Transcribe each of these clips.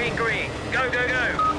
Green, green. Go, go, go.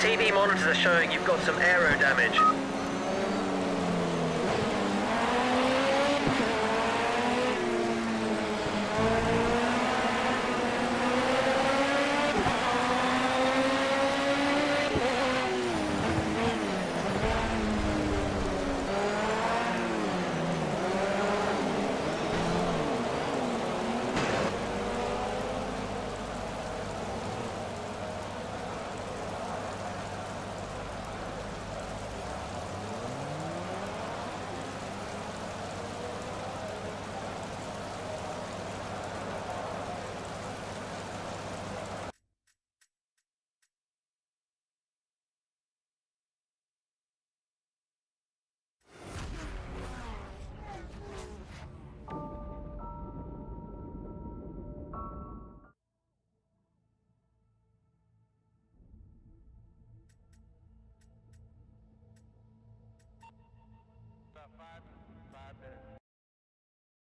TV monitors are showing you've got some aero damage.